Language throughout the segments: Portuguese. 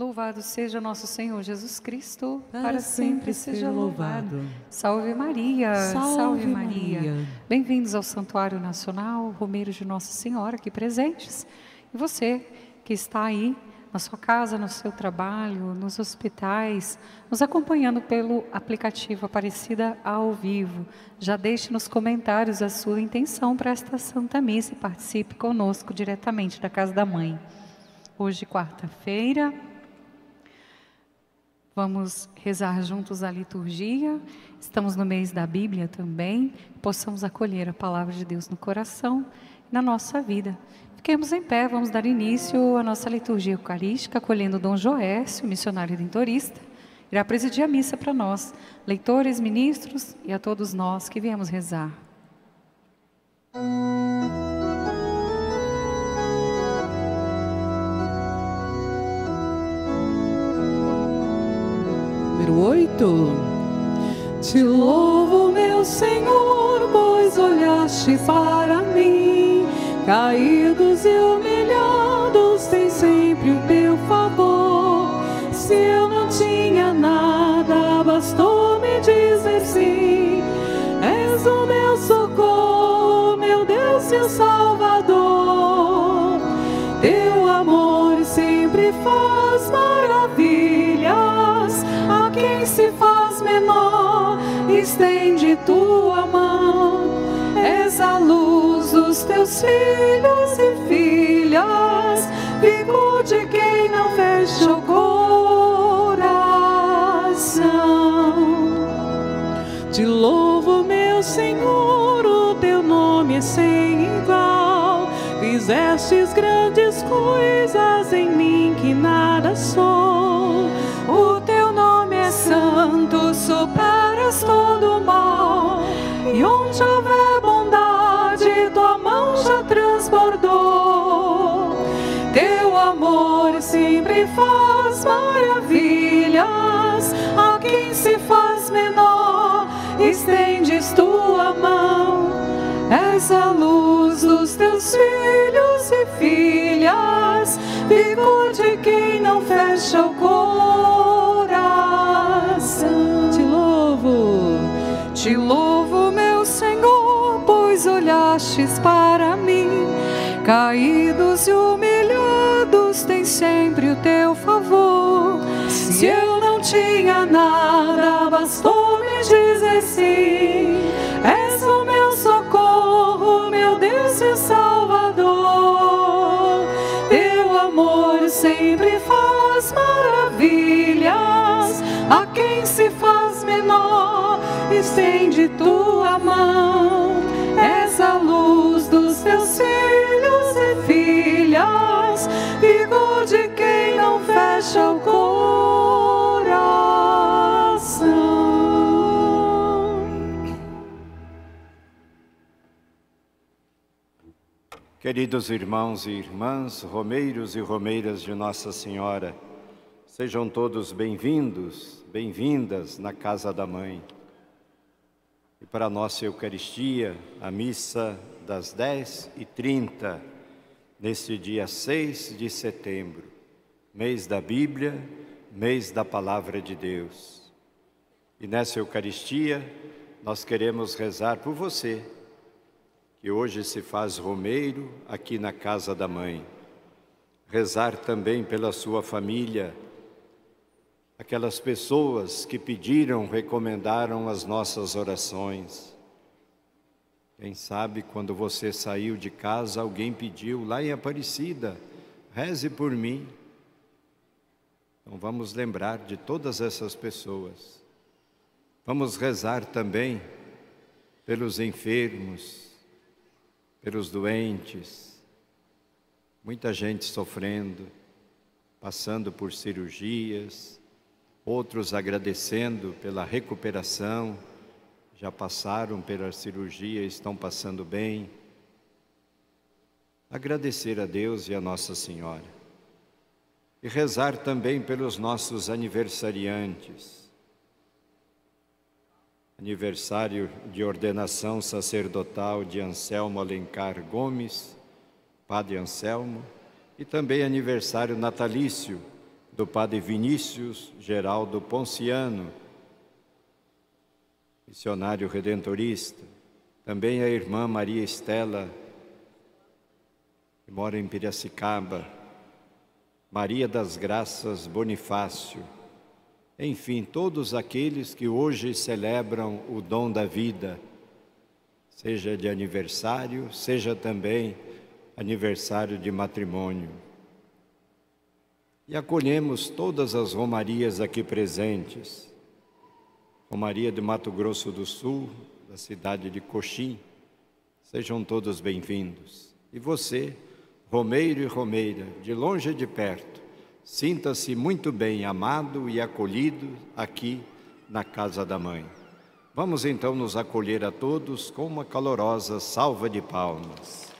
Louvado seja nosso Senhor Jesus Cristo, para sempre seja louvado. Salve Maria, salve Maria. Bem-vindos ao Santuário Nacional, Romeiro de Nossa Senhora, aqui presentes. E você que está aí na sua casa, no seu trabalho, nos hospitais, nos acompanhando pelo aplicativo Aparecida ao Vivo. Já deixe nos comentários a sua intenção para esta Santa Missa e participe conosco diretamente da Casa da Mãe. Hoje, quarta-feira, vamos rezar juntos a liturgia. Estamos no mês da Bíblia também. Possamos acolher a palavra de Deus no coração e na nossa vida. Fiquemos em pé, vamos dar início à nossa liturgia eucarística, acolhendo Dom Joércio, missionário redentorista. Irá presidir a missa para nós, leitores, ministros e a todos nós que viemos rezar. Número 8. Te louvo, meu Senhor, pois olhaste para mim. Caídos e humilhados tem sempre o teu favor. Se eu não tinha nada, bastou me dizer sim. És o meu socorro, meu Deus, meu Salvador. Teu amor sempre faz maravilhas. A quem se faz menor, estende tua mão. És a luz dos teus filhos e filhas, vigor de quem não fecha o coração. Te louvo, meu Senhor, o teu nome é sem igual. Fizestes grandes coisas em mim que nada sou. O teu nome é santo, superas todo mal. E onde houver bondade, tua mão já transbordou. Teu amor sempre faz maravilhas. A quem se faz menor, estendes tua mão. És a luz dos teus filhos e filhas, vigor de quem não fecha o coração. Te louvo, te louvo, meu Senhor, pois olhastes para mim. Caídos e humilhados tem sempre o teu favor. Se eu não tinha nada, bastou me dizer sim. És o meu socorro, meu Deus e Salvador. Teu amor sempre faz maravilhas. A quem se faz menor, estende tua mão. És a luz dos teus filhos e filhas, vigor de quem não fecha o coração. Queridos irmãos e irmãs, romeiros e romeiras de Nossa Senhora, sejam todos bem-vindos, bem-vindas na Casa da Mãe. E para a nossa Eucaristia, a missa das 10h30, nesse dia 6 de setembro, mês da Bíblia, mês da Palavra de Deus. E nessa Eucaristia, nós queremos rezar por você, que hoje se faz romeiro aqui na Casa da Mãe. Rezar também pela sua família, aquelas pessoas que pediram, recomendaram as nossas orações. Quem sabe quando você saiu de casa, alguém pediu lá em Aparecida, reze por mim. Então vamos lembrar de todas essas pessoas. Vamos rezar também pelos enfermos, pelos doentes, muita gente sofrendo, passando por cirurgias, outros agradecendo pela recuperação, já passaram pela cirurgia, estão passando bem. Agradecer a Deus e a Nossa Senhora. E rezar também pelos nossos aniversariantes. Aniversário de ordenação sacerdotal de Anselmo Alencar Gomes, Padre Anselmo, e também aniversário natalício do Padre Vinícius Geraldo Ponciano, missionário redentorista, também a irmã Maria Estela, que mora em Piracicaba, Maria das Graças Bonifácio, enfim, todos aqueles que hoje celebram o dom da vida, seja de aniversário, seja também aniversário de matrimônio. E acolhemos todas as romarias aqui presentes. Romaria do Mato Grosso do Sul, da cidade de Coxim, sejam todos bem-vindos. E você, romeiro e romeira, de longe e de perto, sinta-se muito bem amado e acolhido aqui na Casa da Mãe. Vamos então nos acolher a todos com uma calorosa salva de palmas.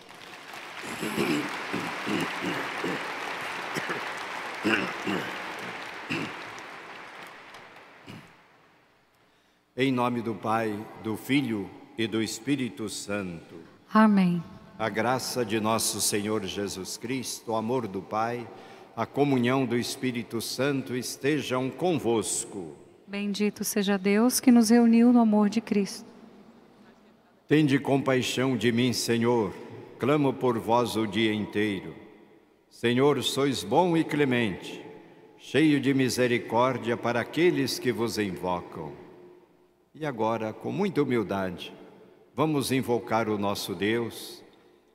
Em nome do Pai, do Filho e do Espírito Santo. Amém. A graça de nosso Senhor Jesus Cristo, o amor do Pai, a comunhão do Espírito Santo estejam convosco. Bendito seja Deus que nos reuniu no amor de Cristo. Tende compaixão de mim, Senhor. Clamo por vós o dia inteiro. Senhor, sois bom e clemente, cheio de misericórdia para aqueles que vos invocam. E agora, com muita humildade, vamos invocar o nosso Deus,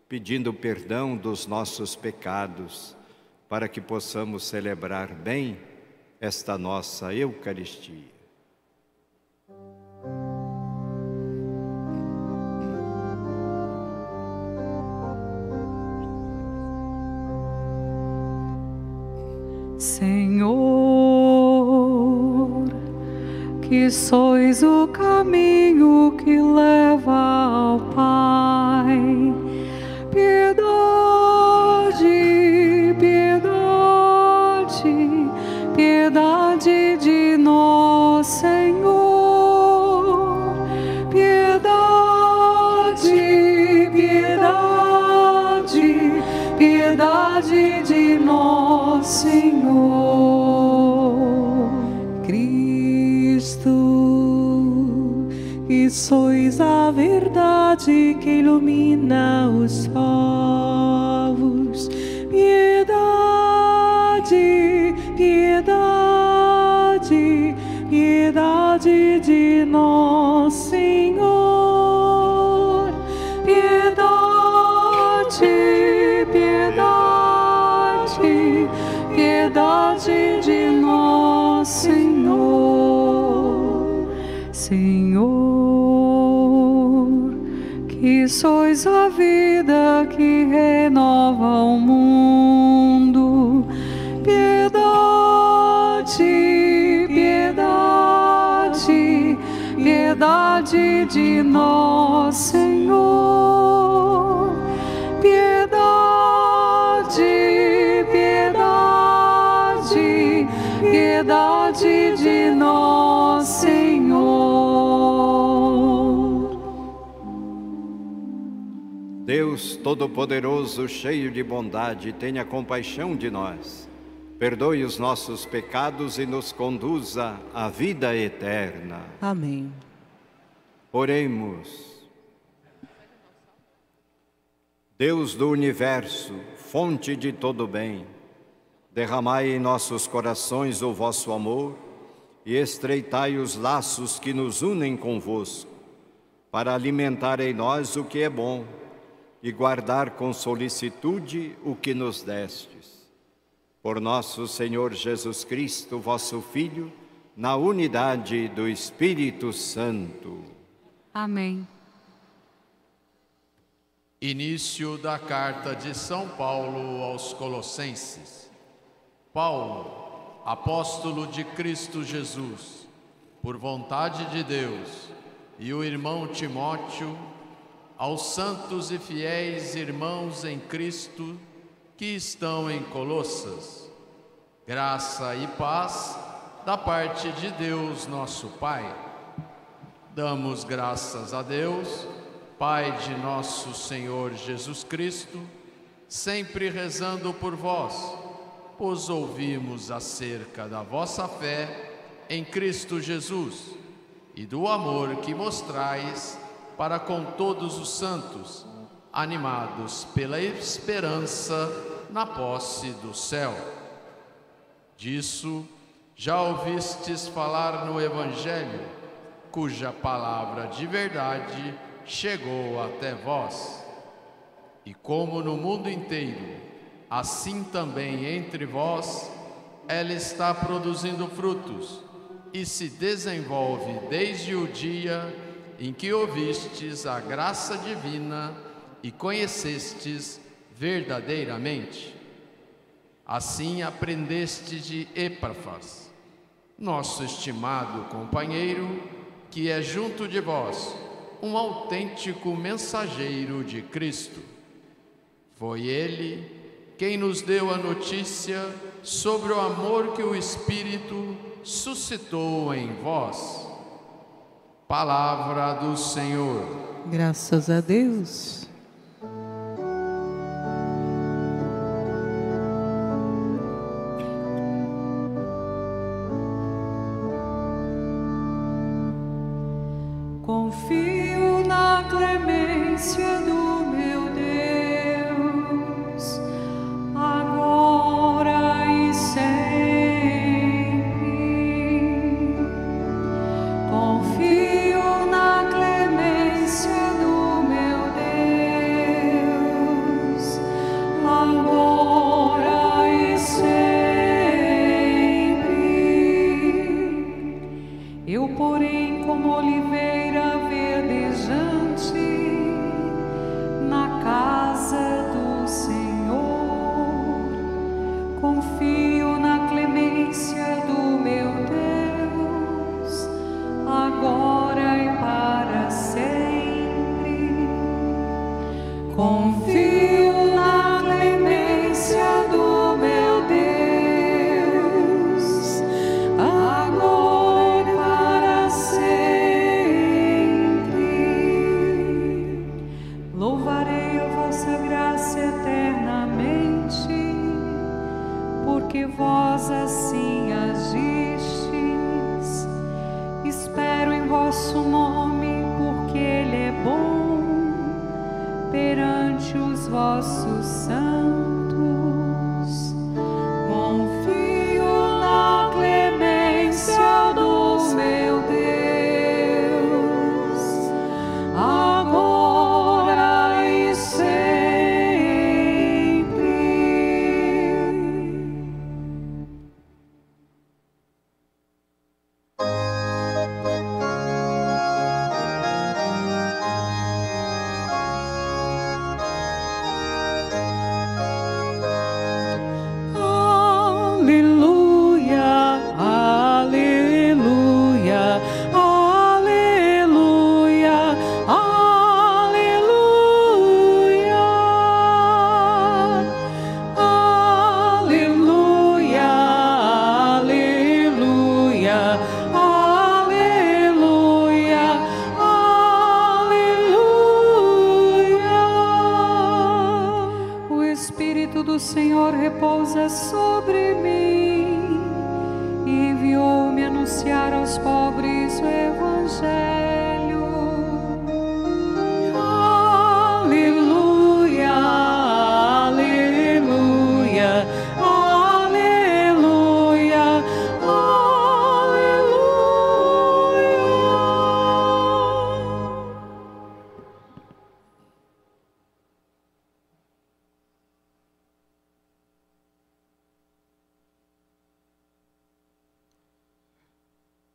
pedindo perdão dos nossos pecados, para que possamos celebrar bem esta nossa Eucaristia. Senhor, que sois o caminho que leva ao Pai, piedade, piedade, piedade de nós, Senhor, piedade, piedade, piedade de nós, Senhor. Sois a verdade que ilumina os povos. Piedade, piedade, piedade de nós, Senhor. Piedade, piedade, piedade de nós, Senhor. Senhor, que sois a vida que renova o mundo. Piedade, piedade, piedade de nós, Senhor. Piedade, piedade, piedade de nós, Senhor. Deus Todo-Poderoso, cheio de bondade, tenha compaixão de nós. Perdoe os nossos pecados e nos conduza à vida eterna. Amém. Oremos. Deus do universo, fonte de todo bem, derramai em nossos corações o vosso amor e estreitai os laços que nos unem convosco, para alimentar em nós o que é bom e guardar com solicitude o que nos destes. Por nosso Senhor Jesus Cristo, vosso Filho, na unidade do Espírito Santo. Amém. Início da carta de São Paulo aos Colossenses. Paulo, apóstolo de Cristo Jesus, por vontade de Deus, e o irmão Timóteo, aos santos e fiéis irmãos em Cristo que estão em Colossas, graça e paz da parte de Deus nosso Pai. Damos graças a Deus, Pai de nosso Senhor Jesus Cristo, sempre rezando por vós, os ouvimos acerca da vossa fé em Cristo Jesus e do amor que mostrais para com todos os santos, animados pela esperança na posse do céu. Disso já ouvistes falar no Evangelho, cuja palavra de verdade chegou até vós. E como no mundo inteiro, assim também entre vós, ela está produzindo frutos e se desenvolve desde o dia em que ouvistes a graça divina e conhecestes verdadeiramente. Assim aprendeste de Épafas, nosso estimado companheiro, que é junto de vós um autêntico mensageiro de Cristo. Foi ele quem nos deu a notícia sobre o amor que o Espírito suscitou em vós. Palavra do Senhor. Graças a Deus. Confio na clemência do meu Deus, agora e sempre. Confio na clemência do meu Deus, agora e sempre. Eu, porém, como oliveira do meu Deus, agora e para sempre. Confio na clemência do meu Deus, agora e para sempre. Louvarei a vossa graça eternamente, porque vós assim agistes. Espero em vosso nome, porque ele é bom, perante os vossos santos. Confio na clemência do meu Deus, agora e sempre.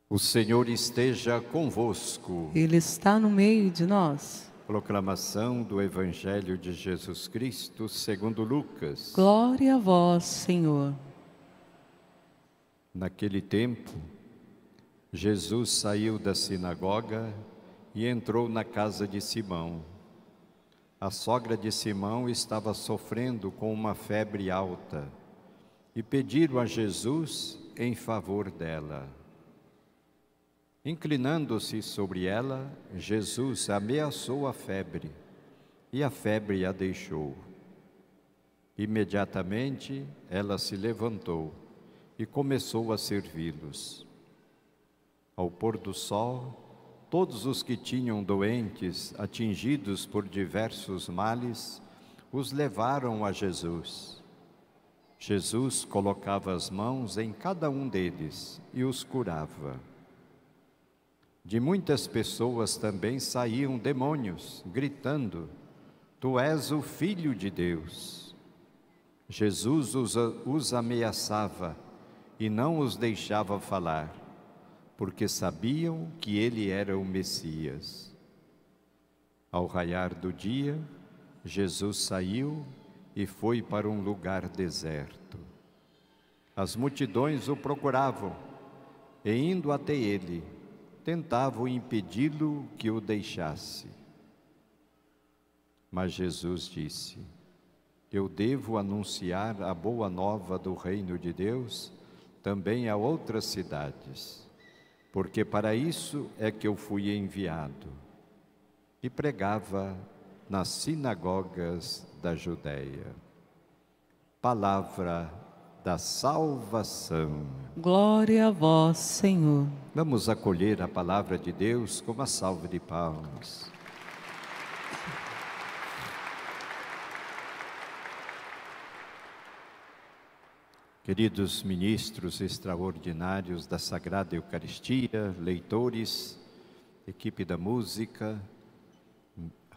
O Senhor esteja convosco. Ele está no meio de nós. Proclamação do Evangelho de Jesus Cristo segundo Lucas. Glória a vós, Senhor. Naquele tempo, Jesus saiu da sinagoga e entrou na casa de Simão. A sogra de Simão estava sofrendo com uma febre alta e pediram a Jesus em favor dela. Inclinando-se sobre ela, Jesus ameaçou a febre, e a febre a deixou. Imediatamente ela se levantou e começou a servi-los. Ao pôr do sol, todos os que tinham doentes, atingidos por diversos males, os levaram a Jesus. Jesus colocava as mãos em cada um deles e os curava. De muitas pessoas também saíam demônios, gritando: "Tu és o Filho de Deus". Jesus os ameaçava e não os deixava falar, porque sabiam que ele era o Messias. Ao raiar do dia, Jesus saiu e foi para um lugar deserto. As multidões o procuravam e, indo até ele, tentavam impedi-lo que o deixasse. Mas Jesus disse: "Eu devo anunciar a boa nova do reino de Deus também a outras cidades, porque para isso é que eu fui enviado". E pregava nas sinagogas da Judeia. Palavra da salvação. Glória a vós, Senhor. Vamos acolher a palavra de Deus como a salva de palmas. Queridos ministros extraordinários da Sagrada Eucaristia, leitores, equipe da música,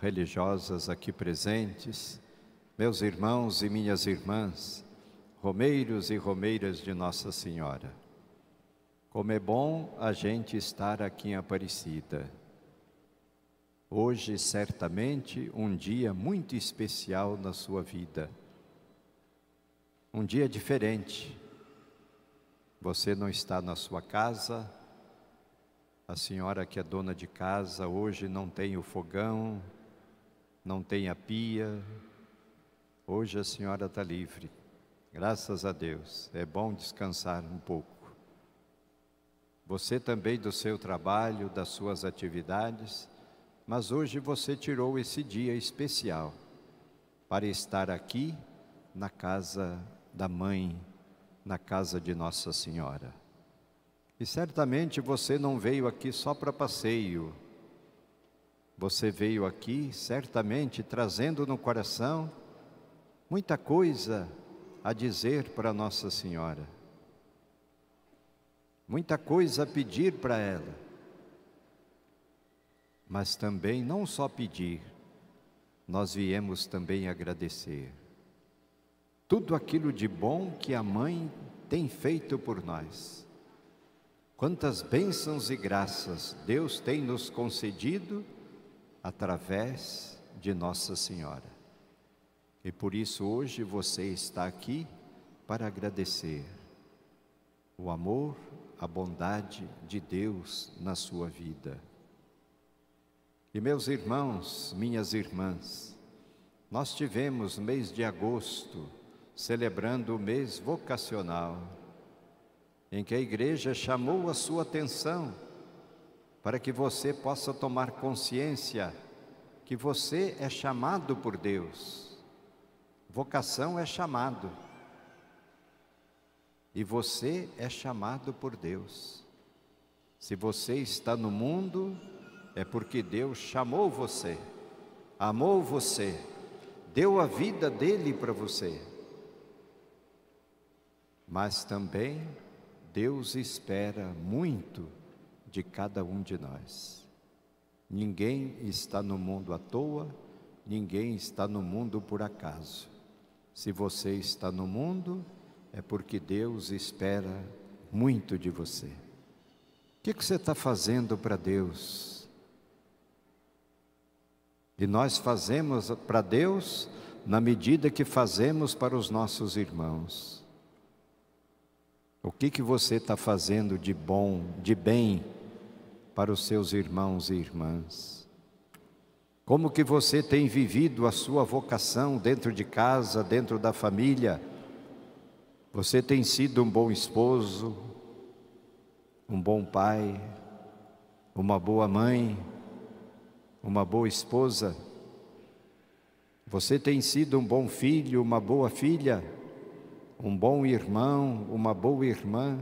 religiosas aqui presentes, meus irmãos e minhas irmãs, romeiros e romeiras de Nossa Senhora. Como é bom a gente estar aqui em Aparecida. Hoje, certamente, um dia muito especial na sua vida. Um dia diferente. Você não está na sua casa, a senhora que é dona de casa hoje não tem o fogão, não tem a pia. Hoje a senhora está livre, graças a Deus. É bom descansar um pouco. Você também do seu trabalho, das suas atividades, mas hoje você tirou esse dia especial para estar aqui na casa da Mãe, na casa de Nossa Senhora. E certamente você não veio aqui só para passeio. Você veio aqui certamente trazendo no coração muita coisa a dizer para Nossa Senhora, muita coisa a pedir para ela, mas também não só pedir, nós viemos também agradecer tudo aquilo de bom que a Mãe tem feito por nós. Quantas bênçãos e graças Deus tem nos concedido através de Nossa Senhora. E por isso hoje você está aqui para agradecer o amor, a bondade de Deus na sua vida. E meus irmãos, minhas irmãs, nós tivemos mês de agosto, celebrando o mês vocacional, em que a Igreja chamou a sua atenção para que você possa tomar consciência que você é chamado por Deus. Vocação é chamado. E você é chamado por Deus. Se você está no mundo, é porque Deus chamou você, amou você, deu a vida dele para você. Mas também Deus espera muito de cada um de nós. Ninguém está no mundo à toa, ninguém está no mundo por acaso. Se você está no mundo, é porque Deus espera muito de você. O que você está fazendo para Deus? E nós fazemos para Deus na medida que fazemos para os nossos irmãos. O que você está fazendo de bom, de bem, para os seus irmãos e irmãs? Como que você tem vivido a sua vocação dentro de casa, dentro da família? Você tem sido um bom esposo, um bom pai, uma boa mãe, uma boa esposa? Você tem sido um bom filho, uma boa filha, um bom irmão, uma boa irmã.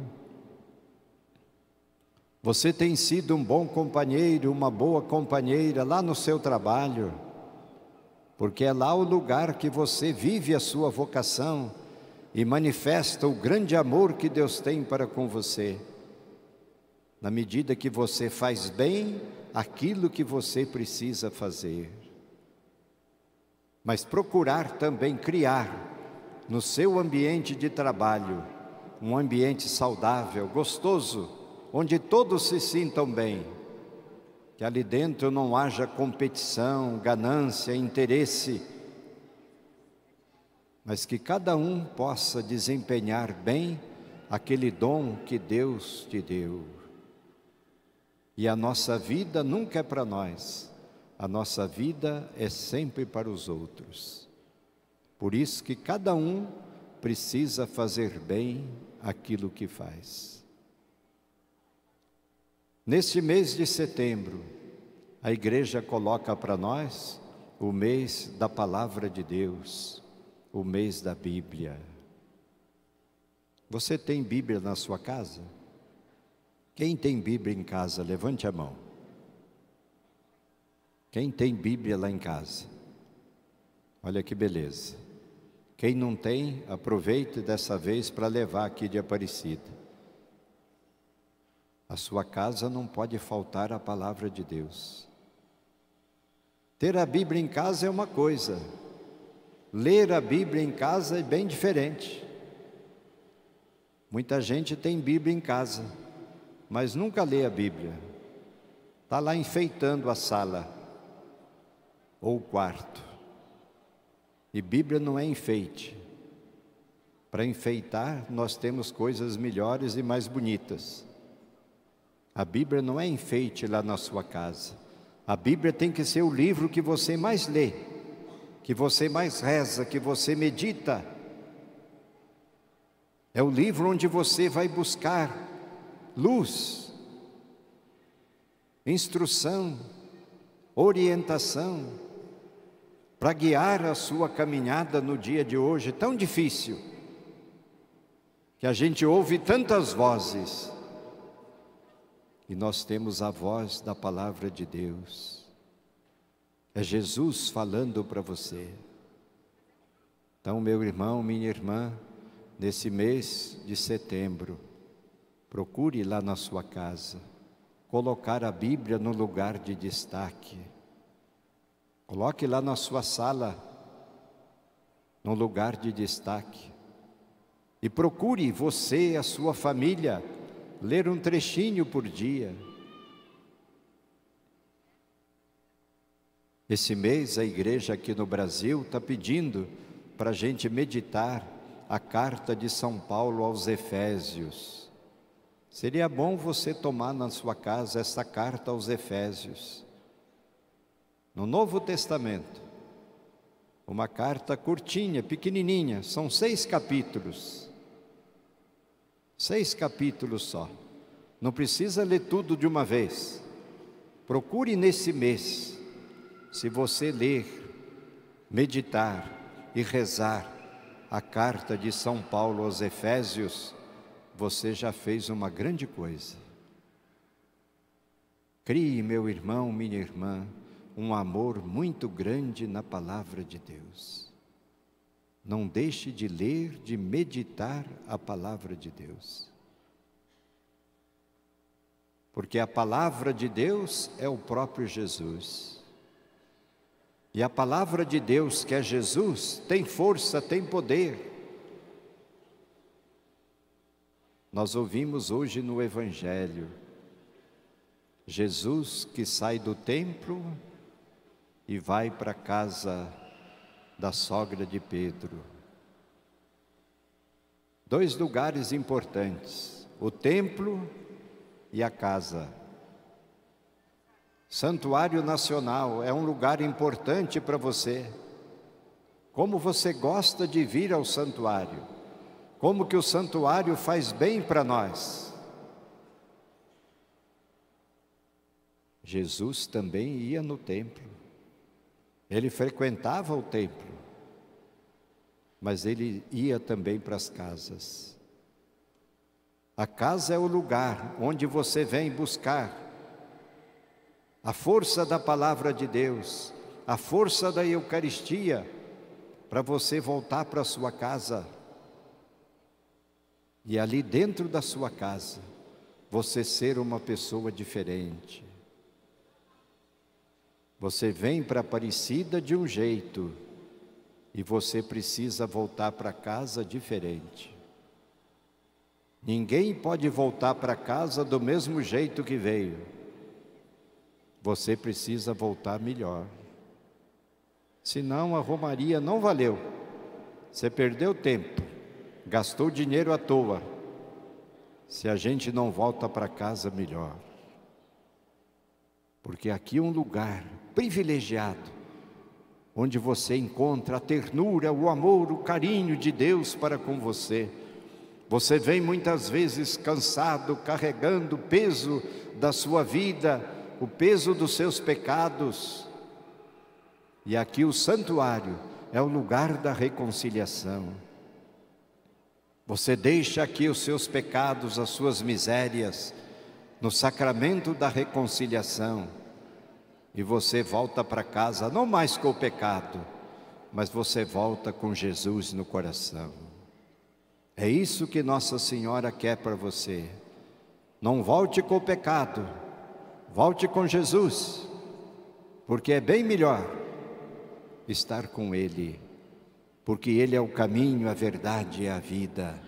Você tem sido um bom companheiro, uma boa companheira lá no seu trabalho, porque é lá o lugar que você vive a sua vocação e manifesta o grande amor que Deus tem para com você. Na medida que você faz bem aquilo que você precisa fazer. Mas procurar também criar no seu ambiente de trabalho um ambiente saudável, gostoso, onde todos se sintam bem, que ali dentro não haja competição, ganância, interesse, mas que cada um possa desempenhar bem aquele dom que Deus te deu. E a nossa vida nunca é para nós, a nossa vida é sempre para os outros. Por isso que cada um precisa fazer bem aquilo que faz. Neste mês de setembro, a Igreja coloca para nós o mês da Palavra de Deus, o mês da Bíblia. Você tem Bíblia na sua casa? Quem tem Bíblia em casa, levante a mão. Quem tem Bíblia lá em casa? Olha que beleza. Quem não tem, aproveite dessa vez para levar aqui de Aparecida. A sua casa não pode faltar a palavra de Deus. Ter a Bíblia em casa é uma coisa. Ler a Bíblia em casa é bem diferente. Muita gente tem Bíblia em casa, mas nunca lê a Bíblia. Está lá enfeitando a sala ou o quarto. E Bíblia não é enfeite. Para enfeitar, nós temos coisas melhores e mais bonitas. A Bíblia não é enfeite lá na sua casa. A Bíblia tem que ser o livro que você mais lê, que você mais reza, que você medita. É o livro onde você vai buscar luz, instrução, orientação, para guiar a sua caminhada no dia de hoje tão difícil, que a gente ouve tantas vozes. E nós temos a voz da palavra de Deus. É Jesus falando para você. Então, meu irmão, minha irmã, nesse mês de setembro, procure lá na sua casa colocar a Bíblia no lugar de destaque. Coloque lá na sua sala, no lugar de destaque. E procure você e a sua família ler um trechinho por dia. Esse mês a igreja aqui no Brasil está pedindo para a gente meditar a carta de São Paulo aos Efésios. Seria bom você tomar na sua casa essa carta aos Efésios. No Novo Testamento, uma carta curtinha, pequenininha, são 6 capítulos. 6 capítulos só. Não precisa ler tudo de uma vez. Procure nesse mês, se você ler, meditar e rezar a carta de São Paulo aos Efésios, você já fez uma grande coisa. Crie, meu irmão, minha irmã, um amor muito grande na palavra de Deus. Não deixe de ler, de meditar a palavra de Deus. Porque a palavra de Deus é o próprio Jesus. E a palavra de Deus, que é Jesus, tem força, tem poder. Nós ouvimos hoje no Evangelho, Jesus que sai do templo e vai para a casa da sogra de Pedro. 2 lugares importantes, o templo e a casa. Santuário Nacional é um lugar importante para você. Como você gosta de vir ao santuário? Como que o santuário faz bem para nós? Jesus também ia no templo. Ele frequentava o templo, mas ele ia também para as casas. A casa é o lugar onde você vem buscar a força da palavra de Deus, a força da Eucaristia, para você voltar para a sua casa. E ali dentro da sua casa, você ser uma pessoa diferente. Você vem para Aparecida de um jeito e você precisa voltar para casa diferente. Ninguém pode voltar para casa do mesmo jeito que veio. Você precisa voltar melhor. Senão a romaria não valeu. Você perdeu tempo, gastou dinheiro à toa. Se a gente não volta para casa melhor. Porque aqui é um lugar privilegiado, onde você encontra a ternura, o amor, o carinho de Deus para com você. Você vem muitas vezes cansado, carregando o peso da sua vida, o peso dos seus pecados. E aqui o santuário é o lugar da reconciliação. Você deixa aqui os seus pecados, as suas misérias, no sacramento da reconciliação. E você volta para casa, não mais com o pecado, mas você volta com Jesus no coração. É isso que Nossa Senhora quer para você. Não volte com o pecado, volte com Jesus, porque é bem melhor estar com Ele, porque Ele é o caminho, a verdade e a vida.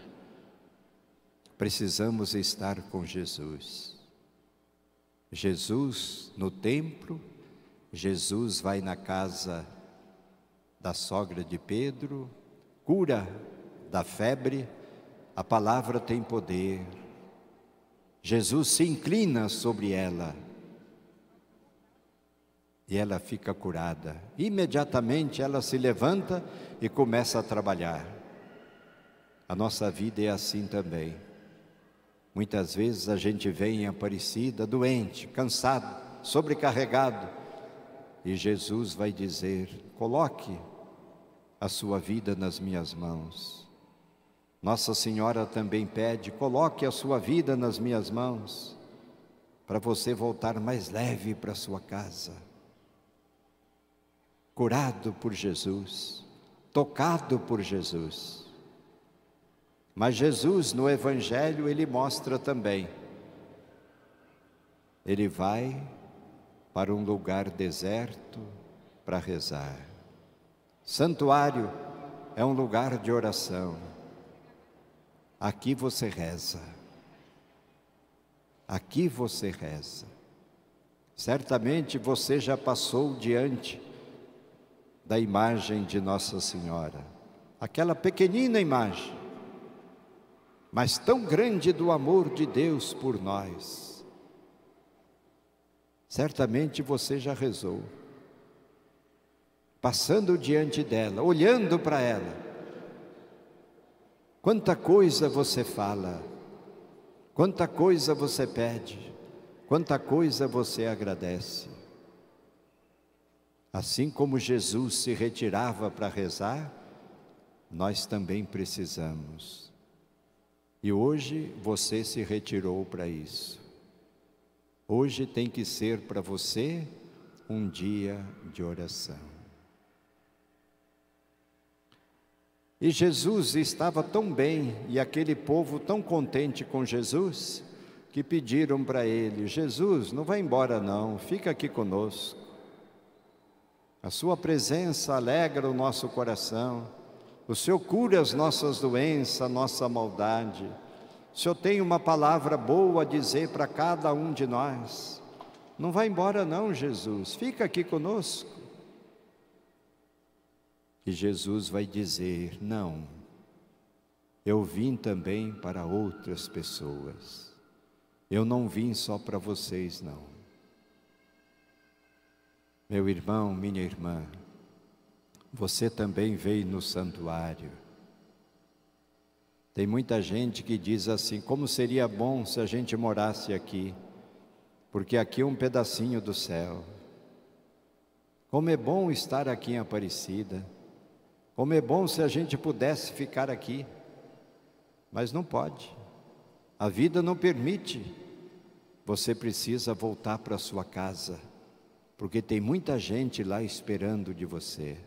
Precisamos estar com Jesus. Jesus no templo, Jesus vai na casa da sogra de Pedro, cura da febre, a palavra tem poder. Jesus se inclina sobre ela e ela fica curada. Imediatamente ela se levanta e começa a trabalhar. A nossa vida é assim também. Muitas vezes a gente vem em Aparecida doente, cansado, sobrecarregado. E Jesus vai dizer: coloque a sua vida nas minhas mãos. Nossa Senhora também pede: coloque a sua vida nas minhas mãos, para você voltar mais leve para a sua casa. Curado por Jesus, tocado por Jesus. Mas Jesus, no Evangelho, Ele mostra também. Ele vai para um lugar deserto para rezar. Santuário é um lugar de oração. Aqui você reza. Aqui você reza. Certamente você já passou diante da imagem de Nossa Senhora. Aquela pequenina imagem, mas tão grande do amor de Deus por nós. Certamente você já rezou, passando diante dela, olhando para ela. Quanta coisa você fala, quanta coisa você pede, quanta coisa você agradece. Assim como Jesus se retirava para rezar, nós também precisamos. E hoje você se retirou para isso. Hoje tem que ser para você um dia de oração. E Jesus estava tão bem, e aquele povo tão contente com Jesus, que pediram para ele: Jesus, não vai embora não, fica aqui conosco. A sua presença alegra o nosso coração. O Senhor cura as nossas doenças, a nossa maldade. O Senhor tem uma palavra boa a dizer para cada um de nós. Não vai embora não, Jesus. Fica aqui conosco. E Jesus vai dizer: não. Eu vim também para outras pessoas. Eu não vim só para vocês, não. Meu irmão, minha irmã, você também veio no santuário. Tem muita gente que diz assim: como seria bom se a gente morasse aqui, porque aqui é um pedacinho do céu. Como é bom estar aqui em Aparecida. Como é bom se a gente pudesse ficar aqui. Mas não pode. A vida não permite. Você precisa voltar para a sua casa, porque tem muita gente lá esperando de você.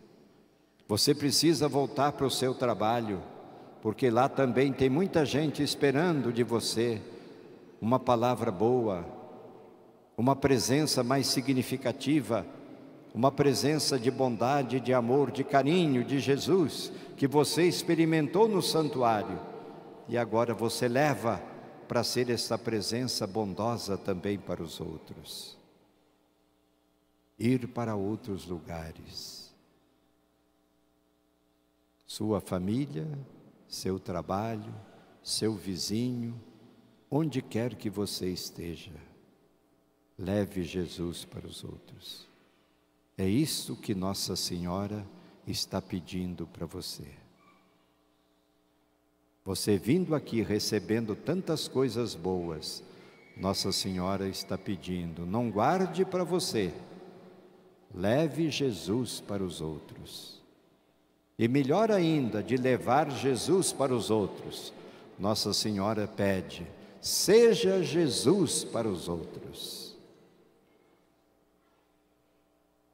Você precisa voltar para o seu trabalho, porque lá também tem muita gente esperando de você uma palavra boa, uma presença mais significativa, uma presença de bondade, de amor, de carinho de Jesus, que você experimentou no santuário e agora você leva para ser essa presença bondosa também para os outros. Ir para outros lugares. Sua família, seu trabalho, seu vizinho, onde quer que você esteja, leve Jesus para os outros. É isso que Nossa Senhora está pedindo para você. Você vindo aqui recebendo tantas coisas boas, Nossa Senhora está pedindo, não guarde para você, leve Jesus para os outros. E melhor ainda, de levar Jesus para os outros, Nossa Senhora pede, seja Jesus para os outros.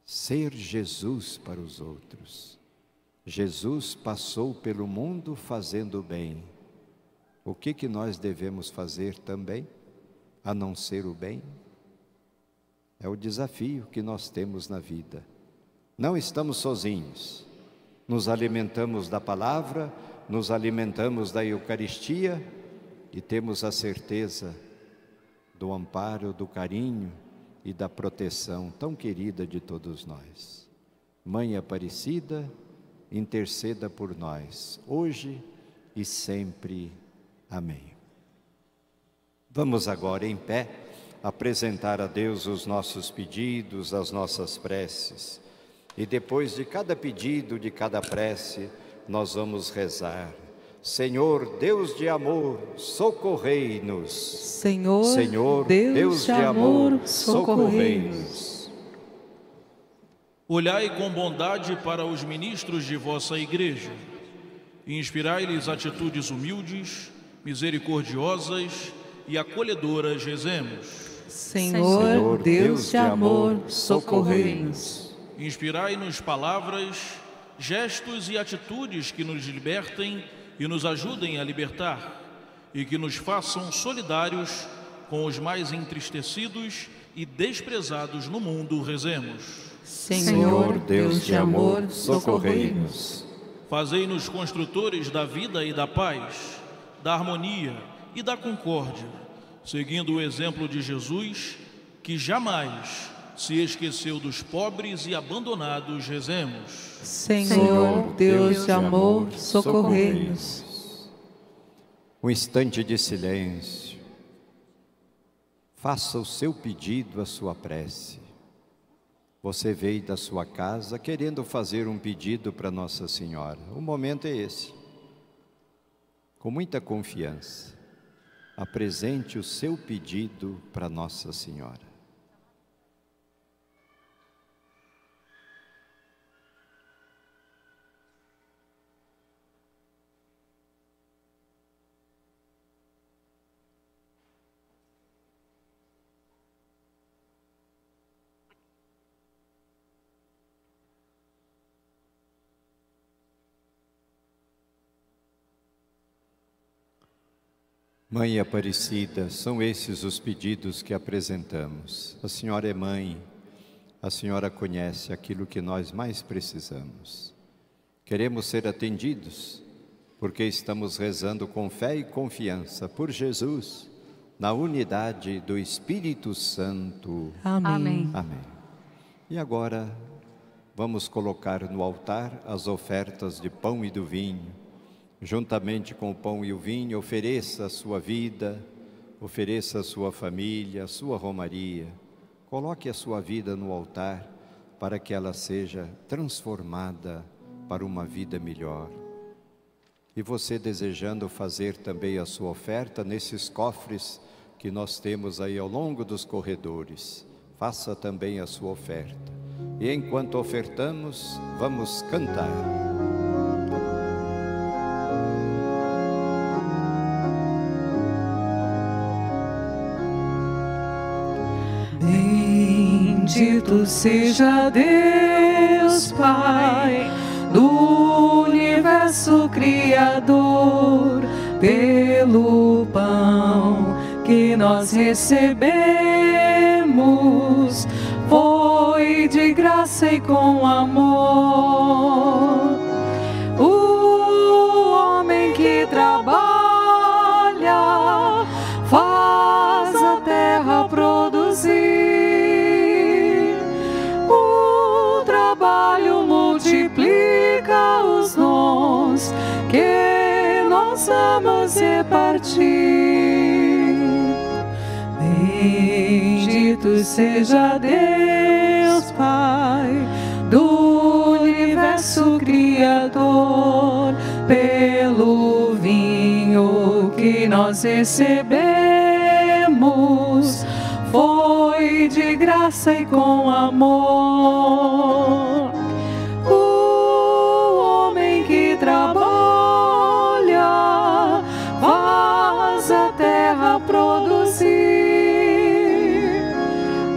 Ser Jesus para os outros. Jesus passou pelo mundo fazendo o bem. O que que nós devemos fazer também, a não ser o bem? É o desafio que nós temos na vida. Não estamos sozinhos. Nos alimentamos da palavra, nos alimentamos da Eucaristia e temos a certeza do amparo, do carinho e da proteção tão querida de todos nós. Mãe Aparecida, interceda por nós, hoje e sempre. Amém. Vamos agora em pé apresentar a Deus os nossos pedidos, as nossas preces. E depois de cada pedido, de cada prece, nós vamos rezar. Senhor, Deus de amor, socorrei-nos. Senhor, Deus de amor, socorrei-nos. Olhai com bondade para os ministros de vossa igreja e inspirai-lhes atitudes humildes, misericordiosas e acolhedoras, rezemos. Senhor, Deus de amor, socorrei-nos. Inspirai-nos palavras, gestos e atitudes que nos libertem e nos ajudem a libertar e que nos façam solidários com os mais entristecidos e desprezados no mundo, rezemos. Senhor, Deus de amor, socorrei-nos. Fazei-nos construtores da vida e da paz, da harmonia e da concórdia, seguindo o exemplo de Jesus, que jamais se esqueceu dos pobres e abandonados, rezemos. Senhor, Deus de amor, socorrei-nos. Um instante de silêncio. Faça o seu pedido, a sua prece. Você veio da sua casa querendo fazer um pedido para Nossa Senhora. O momento é esse. Com muita confiança, apresente o seu pedido para Nossa Senhora. Mãe Aparecida, são esses os pedidos que apresentamos. A senhora é mãe, a senhora conhece aquilo que nós mais precisamos. Queremos ser atendidos, porque estamos rezando com fé e confiança por Jesus, na unidade do Espírito Santo. Amém. Amém. E agora, vamos colocar no altar as ofertas de pão e do vinho. Juntamente com o pão e o vinho, ofereça a sua vida, ofereça a sua família, a sua romaria. Coloque a sua vida no altar para que ela seja transformada para uma vida melhor. E você desejando fazer também a sua oferta nesses cofres que nós temos aí ao longo dos corredores, faça também a sua oferta. E enquanto ofertamos, vamos cantar. Bendito seja Deus, Pai do universo criador, pelo pão que nós recebemos, foi de graça e com amor. O homem que trabalha faz a terra produzir. Que nós vamos repartir. Bendito seja Deus, Pai do universo criador, pelo vinho que nós recebemos, foi de graça e com amor. O homem que trabalha faz a terra produzir.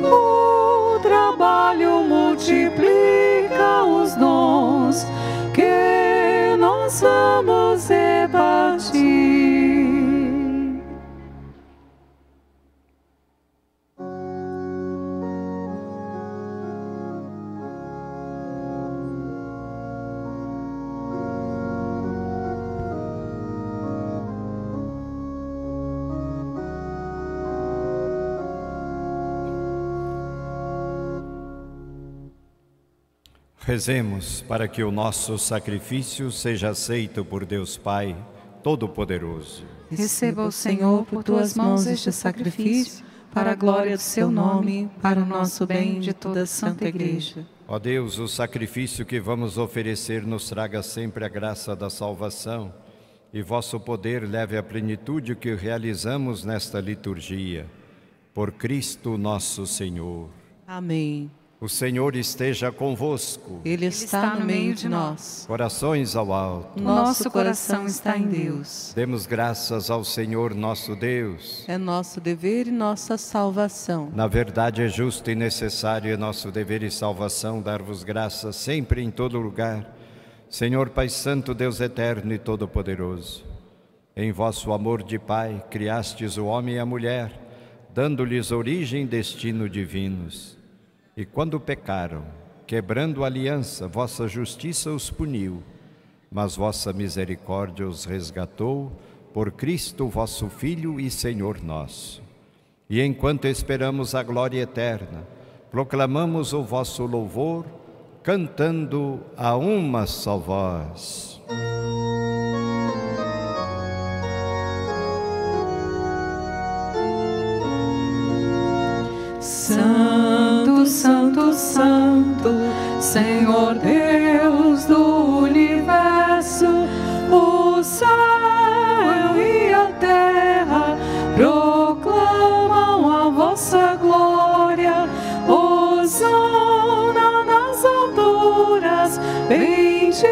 O trabalho multiplica os dons que nós vamos repartir. Rezemos para que o nosso sacrifício seja aceito por Deus Pai Todo-Poderoso. Receba, ó Senhor, por tuas mãos este sacrifício, para a glória do seu nome, para o nosso bem de toda a Santa Igreja. Ó Deus, o sacrifício que vamos oferecer nos traga sempre a graça da salvação, e vosso poder leve à plenitude o que realizamos nesta liturgia. Por Cristo nosso Senhor. Amém. O Senhor esteja convosco. Ele está no meio de nós. Corações ao alto. Nosso coração está em Deus. Demos graças ao Senhor nosso Deus. É nosso dever e nossa salvação. Na verdade é justo e necessário, é nosso dever e salvação dar-vos graças sempre e em todo lugar. Senhor Pai Santo, Deus eterno e todo-poderoso, em vosso amor de Pai criastes o homem e a mulher, dando-lhes origem e destino divinos. E quando pecaram, quebrando a aliança, vossa justiça os puniu, mas vossa misericórdia os resgatou por Cristo, vosso Filho e Senhor nosso. E enquanto esperamos a glória eterna, proclamamos o vosso louvor, cantando a uma só voz. Santo, Santo, Senhor Deus do universo, o céu e a terra proclamam a vossa glória. Hosana nas alturas, bendito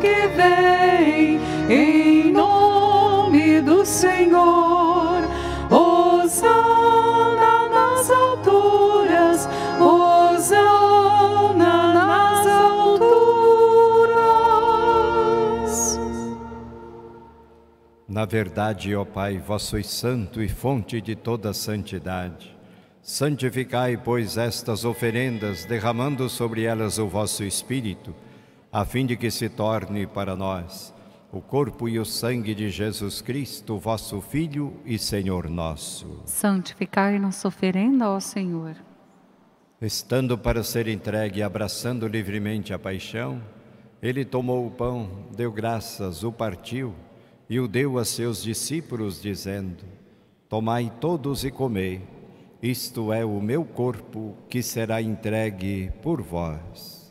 que vem em nome do Senhor. Hosana nas alturas, Hosana nas alturas. Na verdade, ó Pai, vós sois santo e fonte de toda santidade. Santificai, pois, estas oferendas, derramando sobre elas o vosso Espírito, a fim de que se torne para nós o corpo e o sangue de Jesus Cristo, vosso Filho e Senhor nosso. Santificai nossa oferenda, ó Senhor. Estando para ser entregue e abraçando livremente a paixão, ele tomou o pão, deu graças, o partiu e o deu a seus discípulos, dizendo: tomai todos e comei, isto é o meu corpo que será entregue por vós.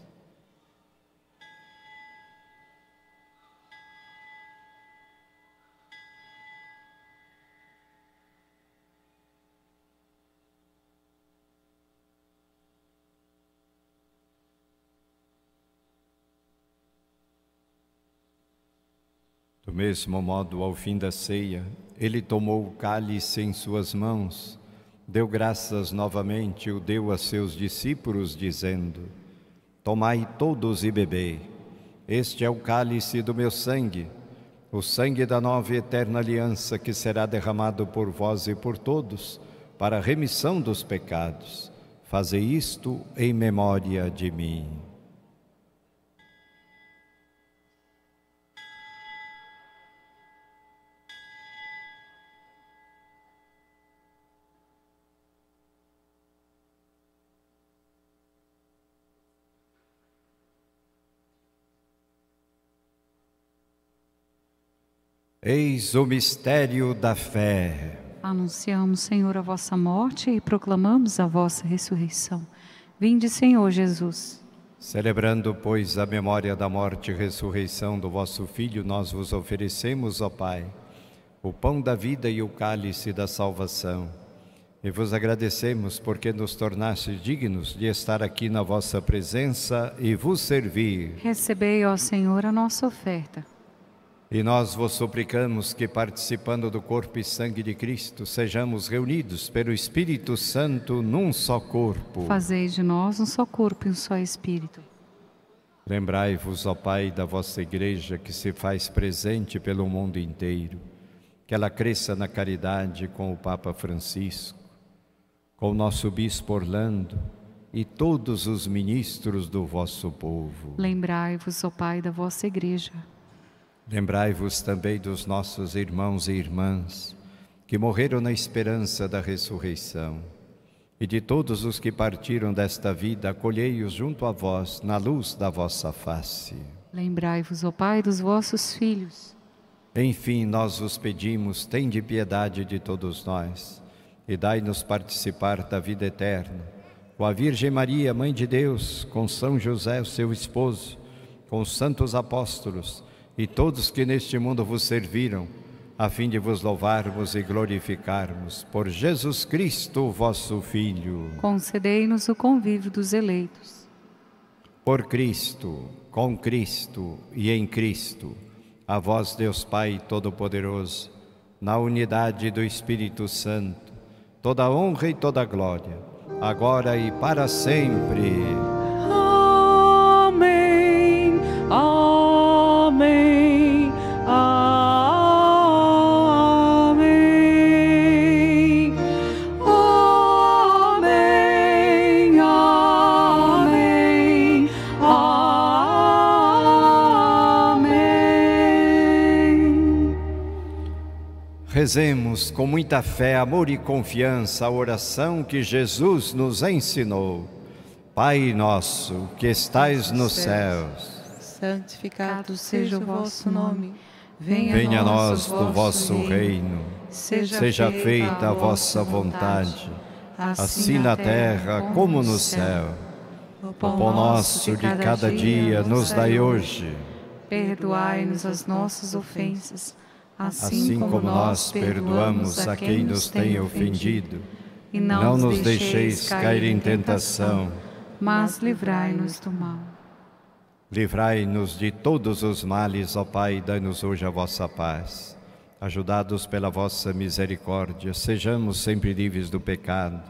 Do mesmo modo, ao fim da ceia, ele tomou o cálice em suas mãos, deu graças novamente e o deu a seus discípulos, dizendo: Tomai todos e bebei, este é o cálice do meu sangue, o sangue da nova e eterna aliança, que será derramado por vós e por todos, para a remissão dos pecados. Fazei isto em memória de mim. Eis o mistério da fé. Anunciamos, Senhor, a vossa morte e proclamamos a vossa ressurreição. Vinde, Senhor Jesus. Celebrando, pois, a memória da morte e ressurreição do vosso Filho, nós vos oferecemos, ó Pai, o pão da vida e o cálice da salvação. E vos agradecemos porque nos tornastes dignos de estar aqui na vossa presença e vos servir. Recebei, ó Senhor, a nossa oferta. E nós vos suplicamos que, participando do corpo e sangue de Cristo, sejamos reunidos pelo Espírito Santo num só corpo. Fazei de nós um só corpo e um só Espírito. Lembrai-vos, ó Pai, da vossa Igreja, que se faz presente pelo mundo inteiro, que ela cresça na caridade com o Papa Francisco, com o nosso Bispo Orlando e todos os ministros do vosso povo. Lembrai-vos, ó Pai, da vossa Igreja. Lembrai-vos também dos nossos irmãos e irmãs que morreram na esperança da ressurreição, e de todos os que partiram desta vida, acolhei-os junto a vós na luz da vossa face. Lembrai-vos, ó Pai, dos vossos filhos. Enfim, nós vos pedimos, tende piedade de todos nós e dai-nos participar da vida eterna, com a Virgem Maria, Mãe de Deus, com São José, o seu esposo, com os santos apóstolos e todos que neste mundo vos serviram, a fim de vos louvarmos e glorificarmos, por Jesus Cristo, vosso Filho. Concedei-nos o convívio dos eleitos. Por Cristo, com Cristo e em Cristo, a vós, Deus Pai Todo-Poderoso, na unidade do Espírito Santo, toda honra e toda glória, agora e para sempre. Amém. Amém. Amém, amém, amém, amém, amém. Rezemos com muita fé, amor e confiança a oração que Jesus nos ensinou. Pai nosso, que estais nos céus, santificado seja o vosso nome, venha a nós o vosso reino, seja feita a vossa vontade, assim na terra como no céu. O pão nosso de cada dia nos dai hoje, perdoai-nos as nossas ofensas, assim como nós perdoamos a quem nos tem ofendido, e não nos deixeis cair em tentação, mas livrai-nos do mal. Livrai-nos de todos os males, ó Pai, dai-nos hoje a vossa paz. Ajudados pela vossa misericórdia, sejamos sempre livres do pecado,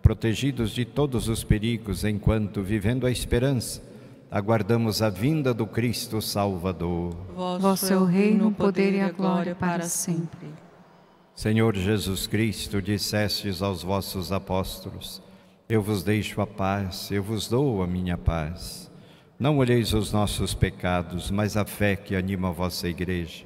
protegidos de todos os perigos, enquanto, vivendo a esperança, aguardamos a vinda do Cristo Salvador. Vosso é o reino, o poder e a glória para sempre. Senhor Jesus Cristo, dissestes aos vossos apóstolos: Eu vos deixo a paz, eu vos dou a minha paz. Não olheis os nossos pecados, mas a fé que anima a vossa Igreja.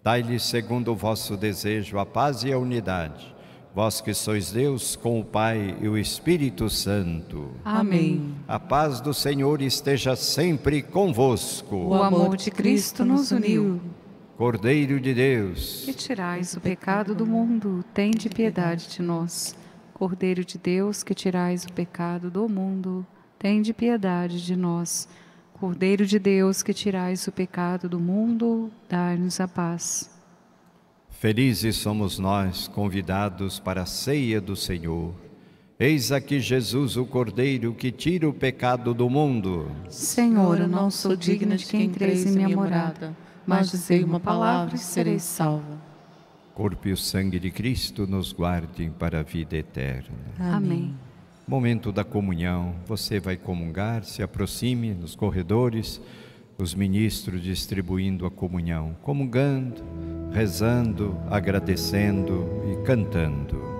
Dai-lhe, segundo o vosso desejo, a paz e a unidade. Vós que sois Deus, com o Pai e o Espírito Santo. Amém. A paz do Senhor esteja sempre convosco. O amor de Cristo nos uniu. Cordeiro de Deus, que tirais o pecado do mundo, tende piedade de nós. Cordeiro de Deus, que tirais o pecado do mundo, tende piedade de nós. Cordeiro de Deus, que tirais o pecado do mundo, dai-nos a paz. Felizes somos nós, convidados para a ceia do Senhor. Eis aqui Jesus, o Cordeiro, que tira o pecado do mundo. Senhor, eu não sou digna de que entreis em minha morada, mas dizei uma palavra e serei salva. Corpo e o sangue de Cristo nos guardem para a vida eterna. Amém. Momento da comunhão, você vai comungar, se aproxime nos corredores, os ministros distribuindo a comunhão, comungando, rezando, agradecendo e cantando.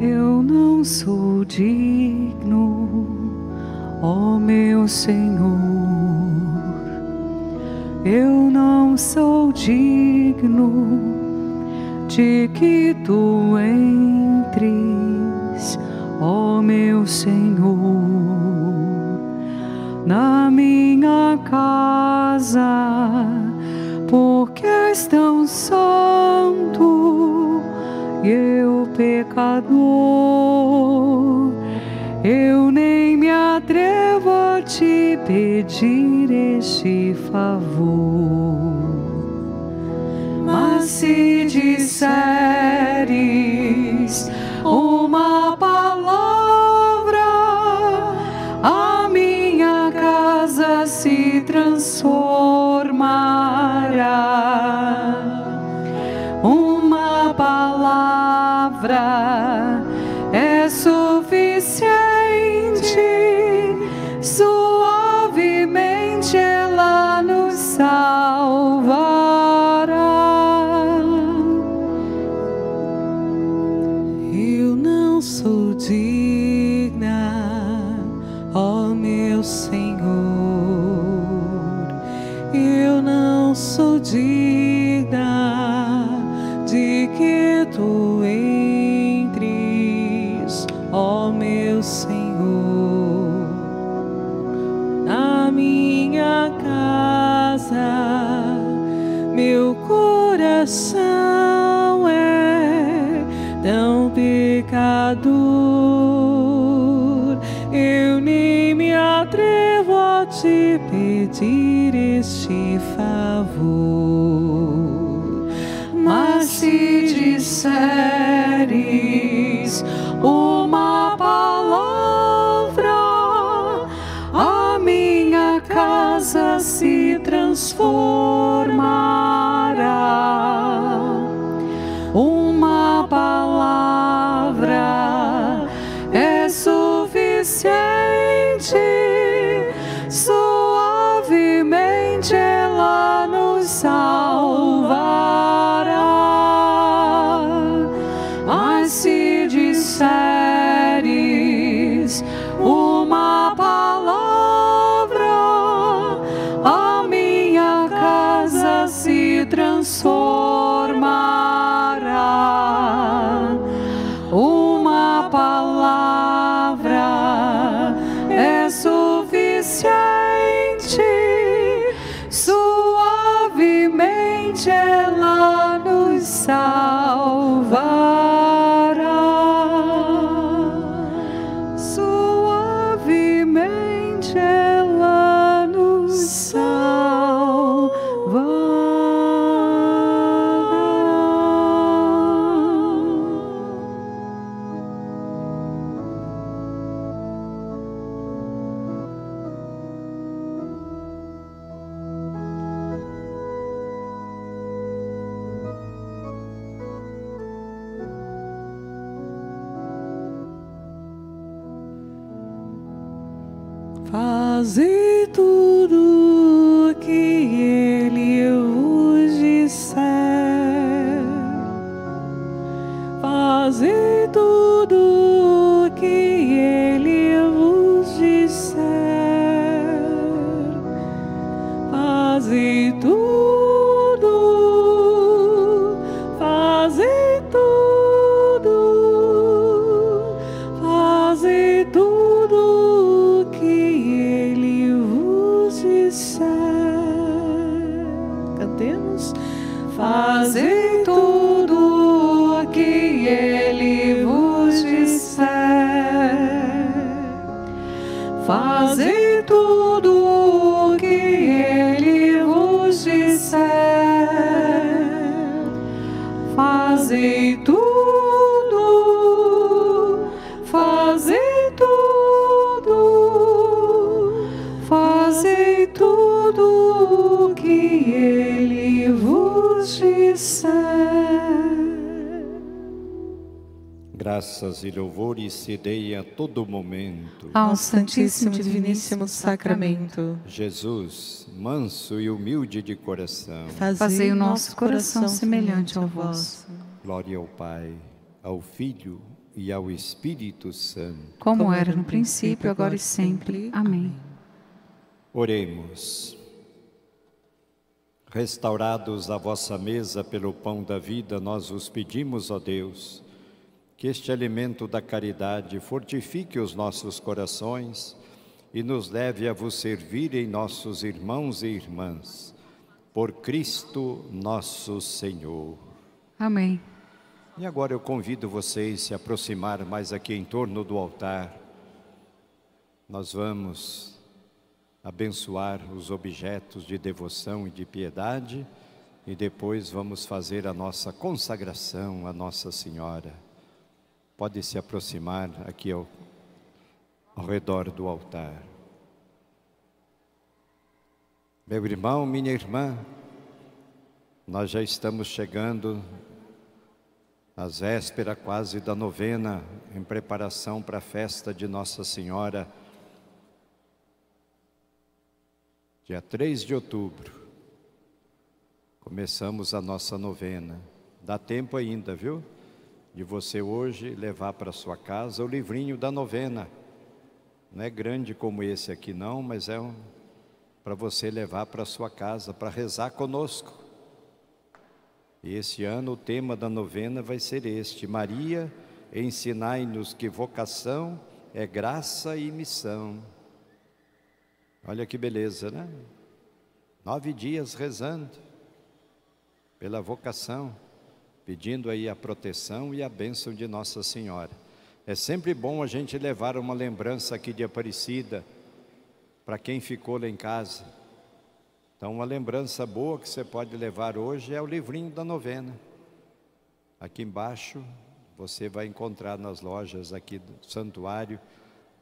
Eu não sou digno, ó meu Senhor, eu não sou digno de que tu entres, ó meu Senhor, na minha casa, porque és tão santo e eu pecador, eu nem me atrevo a te pedir este favor. Mas se disseres uma palavra, a minha casa se transformará. Uma palavra é suficiente, suavemente ela nos salvará. Eu não sou digna, ó meu Senhor, eu não sou digna de que tu entres, ó meu Senhor, na minha casa, meu coração é tão pecador, eu nem me atrevo a te pedir este favor. Mas se disseres uma palavra, a minha casa se transformará. Uma palavra é suficiente, suavemente ela nos salvará. Disseres uma palavra, a minha casa se transformará. Uma palavra é suficiente, suavemente ela nos salvará. Fazei tudo o que ele vos disser, fazei tudo o que ele vos disser, fazei tudo. Fazei tudo o que ele vos disser, fazei tudo o que ele vos disser. Fazei tudo, fazei tudo, fazei tudo o que ele vos disser. Graças e louvores se dei a todo momento ao Santíssimo Diviníssimo Sacramento. Jesus, manso e humilde de coração, fazei o nosso coração semelhante ao vosso. Glória ao Pai, ao Filho e ao Espírito Santo, como era no princípio, agora e sempre. Amém. Oremos. Restaurados à vossa mesa pelo pão da vida, nós os pedimos, ó Deus, que este alimento da caridade fortifique os nossos corações e nos leve a vos servirem nossos irmãos e irmãs. Por Cristo nosso Senhor. Amém. E agora eu convido vocês a se aproximar mais aqui em torno do altar. Nós vamos abençoar os objetos de devoção e de piedade e depois vamos fazer a nossa consagração à Nossa Senhora. Pode se aproximar aqui ao redor do altar. Meu irmão, minha irmã, nós já estamos chegando às vésperas quase da novena, em preparação para a festa de Nossa Senhora, dia 3 de outubro. Começamos a nossa novena. Dá tempo ainda, viu? De você hoje levar para sua casa o livrinho da novena. Não é grande como esse aqui não, mas é para você levar para sua casa, para rezar conosco. E este ano o tema da novena vai ser este: Maria, ensinai-nos que vocação é graça e missão. Olha que beleza, né? 9 dias rezando pela vocação, pedindo aí a proteção e a bênção de Nossa Senhora. É sempre bom a gente levar uma lembrança aqui de Aparecida, para quem ficou lá em casa. Então, uma lembrança boa que você pode levar hoje é o livrinho da novena. Aqui embaixo, você vai encontrar nas lojas aqui do santuário,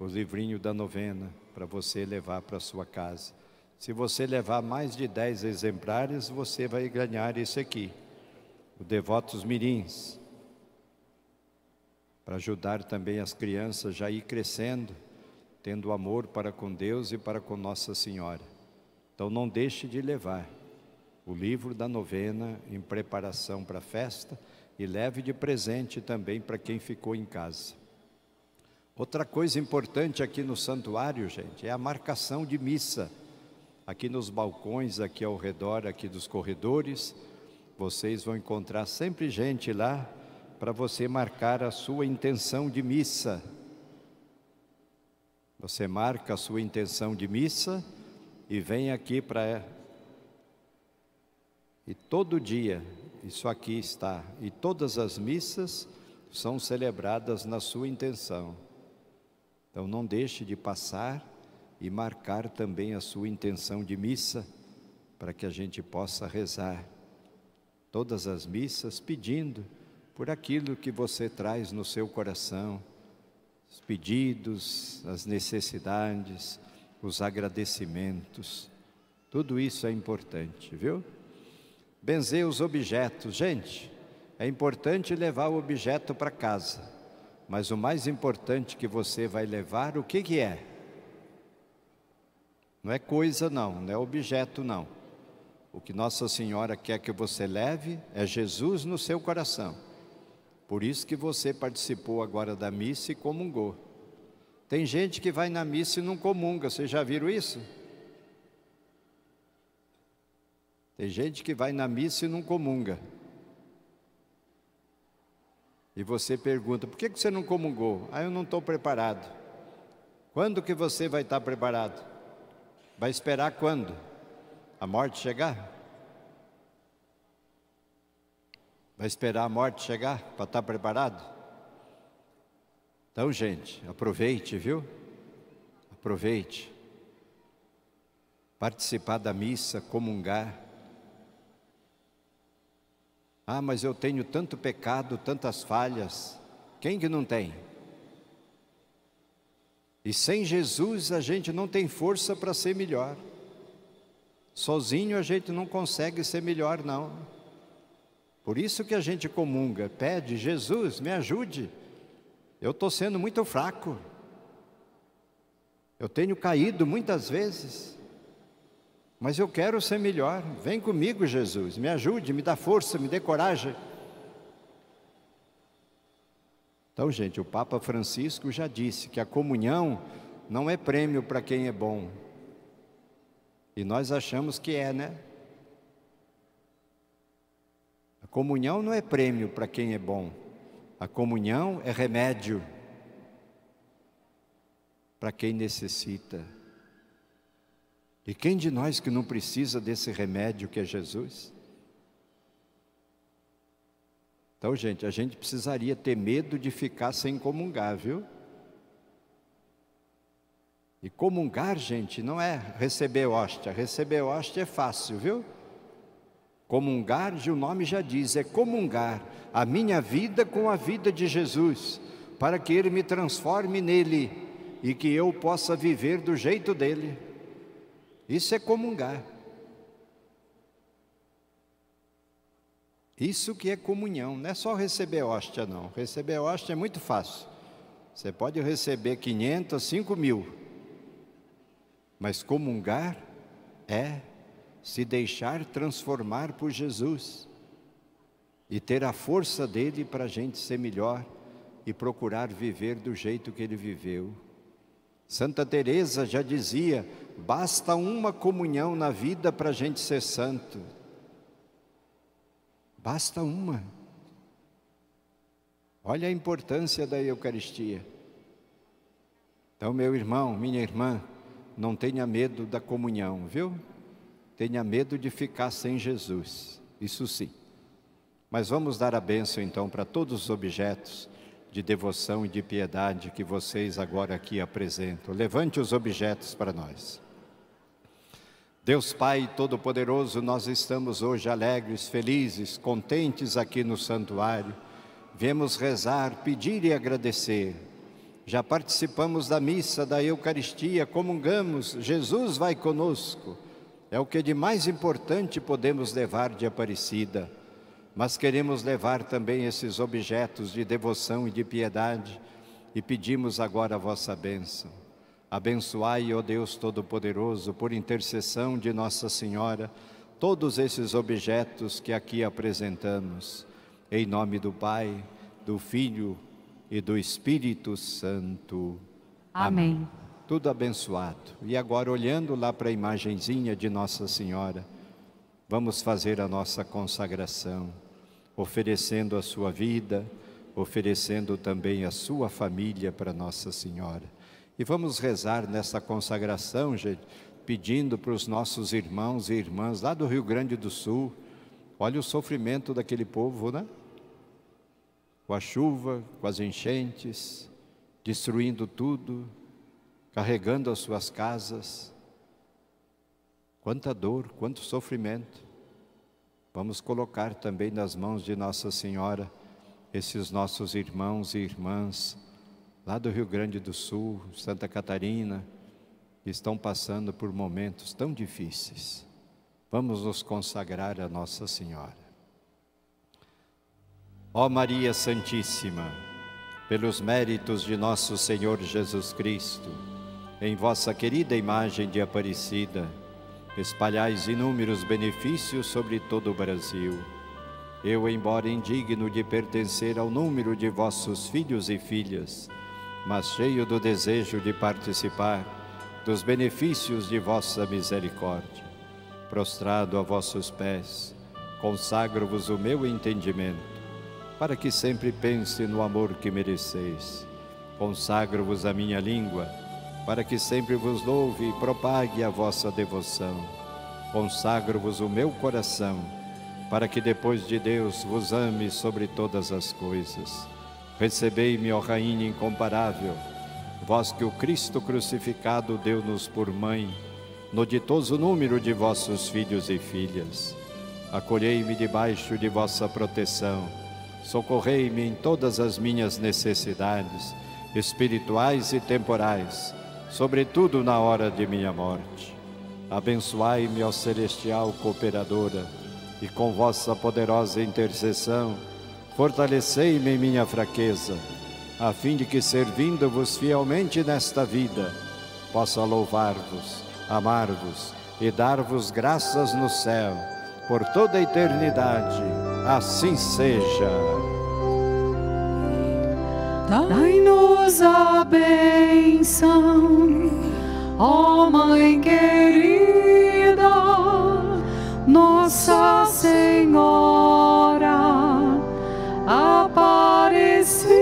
o livrinho da novena, para você levar para sua casa. Se você levar mais de 10 exemplares, você vai ganhar esse aqui, o Devotos Mirins, para ajudar também as crianças já a ir crescendo, tendo amor para com Deus e para com Nossa Senhora. Então não deixe de levar o livro da novena em preparação para a festa e leve de presente também para quem ficou em casa. Outra coisa importante aqui no santuário, gente, é a marcação de missa. Aqui nos balcões, aqui ao redor, aqui dos corredores, vocês vão encontrar sempre gente lá para você marcar a sua intenção de missa. Você marca a sua intenção de missa e vem aqui para... E todo dia, isso aqui está, e todas as missas são celebradas na sua intenção. Então não deixe de passar e marcar também a sua intenção de missa, para que a gente possa rezar todas as missas, pedindo por aquilo que você traz no seu coração, os pedidos, as necessidades, os agradecimentos. Tudo isso é importante, viu? Benzer os objetos. Gente, é importante levar o objeto para casa, mas o mais importante que você vai levar, o que que é? Não é coisa não, não é objeto não. O que Nossa Senhora quer que você leve é Jesus no seu coração. Por isso que você participou agora da missa e comungou. Tem gente que vai na missa e não comunga, vocês já viram isso? Tem gente que vai na missa e não comunga. E você pergunta, por que você não comungou? Ah, eu não estou preparado. Quando que você vai estar preparado? Vai esperar quando? A morte chegar? Vai esperar a morte chegar para estar preparado? Então, gente, aproveite, viu? Aproveite. Participar da missa, comungar. Ah, mas eu tenho tanto pecado, tantas falhas. Quem que não tem? E sem Jesus a gente não tem força para ser melhor. Sozinho a gente não consegue ser melhor, não. Por isso que a gente comunga, pede, Jesus, me ajude. Eu estou sendo muito fraco. Eu tenho caído muitas vezes. Mas eu quero ser melhor. Vem comigo, Jesus, me ajude, me dá força, me dê coragem. Então, gente, o Papa Francisco já disse que a comunhão não é prêmio para quem é bom. E nós achamos que é, né? A comunhão não é prêmio para quem é bom. A comunhão é remédio para quem necessita. E quem de nós que não precisa desse remédio que é Jesus? Então, gente, a gente precisaria ter medo de ficar sem comungar, viu? E comungar, gente, não é receber hóstia. Receber hóstia é fácil, viu? Comungar, o nome já diz, é comungar a minha vida com a vida de Jesus, para que Ele me transforme nele e que eu possa viver do jeito dele. Isso é comungar. Isso que é comunhão, não é só receber hóstia, não. Receber hóstia é muito fácil. Você pode receber 500, 5 mil. Mas comungar é se deixar transformar por Jesus e ter a força dele para a gente ser melhor e procurar viver do jeito que ele viveu. Santa Teresa já dizia, basta uma comunhão na vida para a gente ser santo. Basta uma. Olha a importância da Eucaristia. Então, meu irmão, minha irmã, não tenha medo da comunhão, viu? Tenha medo de ficar sem Jesus, isso sim. Mas vamos dar a bênção então para todos os objetos de devoção e de piedade que vocês agora aqui apresentam. Levante os objetos para nós. Deus Pai Todo-Poderoso, nós estamos hoje alegres, felizes, contentes aqui no santuário. Viemos rezar, pedir e agradecer. Já participamos da missa, da Eucaristia, comungamos, Jesus vai conosco. É o que de mais importante podemos levar de Aparecida. Mas queremos levar também esses objetos de devoção e de piedade e pedimos agora a vossa bênção. Abençoai, ó Deus Todo-Poderoso, por intercessão de Nossa Senhora, todos esses objetos que aqui apresentamos. Em nome do Pai, do Filho e do Espírito Santo. Amém. Amém. Tudo abençoado. E agora, olhando lá para a imagenzinha de Nossa Senhora, vamos fazer a nossa consagração, oferecendo a sua vida, oferecendo também a sua família para Nossa Senhora. E vamos rezar nessa consagração, gente, pedindo para os nossos irmãos e irmãs lá do Rio Grande do Sul. Olha o sofrimento daquele povo, né? Com a chuva, com as enchentes, destruindo tudo, carregando as suas casas. Quanta dor, quanto sofrimento. Vamos colocar também nas mãos de Nossa Senhora esses nossos irmãos e irmãs lá do Rio Grande do Sul, Santa Catarina, que estão passando por momentos tão difíceis. Vamos nos consagrar a Nossa Senhora. Ó Maria Santíssima, pelos méritos de nosso Senhor Jesus Cristo, em vossa querida imagem de Aparecida, espalhais inúmeros benefícios sobre todo o Brasil. Eu, embora indigno de pertencer ao número de vossos filhos e filhas, mas cheio do desejo de participar dos benefícios de vossa misericórdia, prostrado a vossos pés, consagro-vos o meu entendimento, para que sempre pense no amor que mereceis. Consagro-vos a minha língua, para que sempre vos louve e propague a vossa devoção. Consagro-vos o meu coração, para que depois de Deus vos ame sobre todas as coisas. Recebei-me, ó Rainha incomparável, vós que o Cristo crucificado deu-nos por mãe, no ditoso número de vossos filhos e filhas. acolhei-me debaixo de vossa proteção, socorrei-me em todas as minhas necessidades, espirituais e temporais, sobretudo na hora de minha morte. Abençoai-me, ó celestial cooperadora, e com vossa poderosa intercessão, fortalecei-me em minha fraqueza, a fim de que, servindo-vos fielmente nesta vida, possa louvar-vos, amar-vos e dar-vos graças no céu, por toda a eternidade. Assim seja. Dai-nos a bênção, ó Mãe querida, Nossa Senhora Aparecida.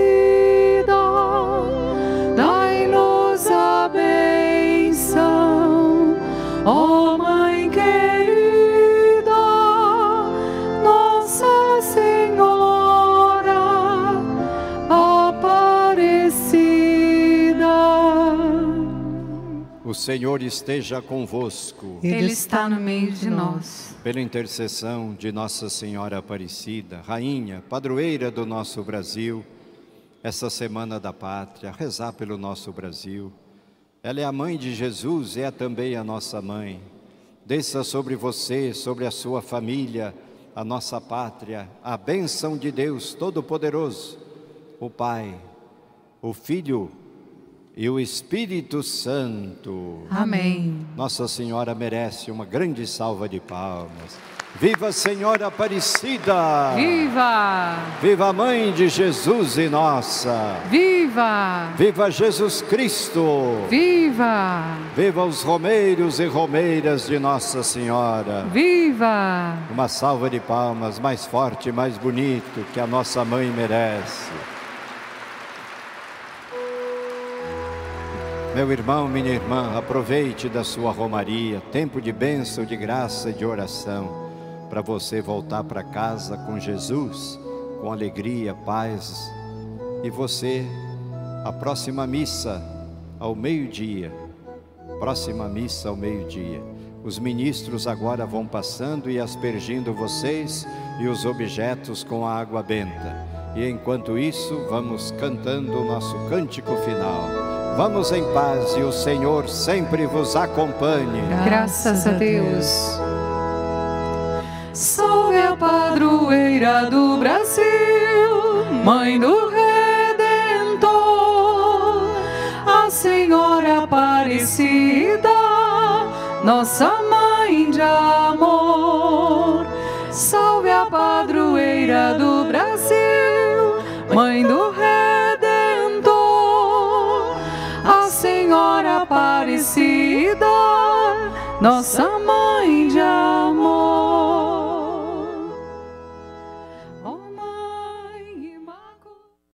Dai-nos a bênção, ó Mãe querida, Nossa Senhora Aparecida. O Senhor esteja convosco. Ele está no meio de nós. Pela intercessão de Nossa Senhora Aparecida, Rainha, Padroeira do nosso Brasil, essa Semana da Pátria, rezar pelo nosso Brasil. Ela é a mãe de Jesus e é também a nossa mãe. Desça sobre você, sobre a sua família, a nossa pátria, a bênção de Deus Todo-Poderoso, o Pai, o Filho e o Espírito Santo. Amém. Nossa Senhora merece uma grande salva de palmas. Viva Senhora Aparecida! Viva! Viva a Mãe de Jesus e Nossa! Viva! Viva Jesus Cristo! Viva! Viva os romeiros e romeiras de Nossa Senhora! Viva! Uma salva de palmas mais forte, mais bonito, que a nossa Mãe merece. Meu irmão, minha irmã, aproveite da sua romaria, tempo de bênção, de graça e de oração, para você voltar para casa com Jesus, com alegria, paz. E você, a próxima missa ao meio-dia, próxima missa ao meio-dia. Os ministros agora vão passando e aspergindo vocês e os objetos com a água benta. E enquanto isso, vamos cantando o nosso cântico final. Vamos em paz e o Senhor sempre vos acompanhe. Graças a Deus. Salve a padroeira do Brasil, Mãe do Redentor, a Senhora Aparecida, nossa Mãe de amor. Salve a padroeira do Brasil, Mãe do Redentor, a Senhora Aparecida, nossa Mãe.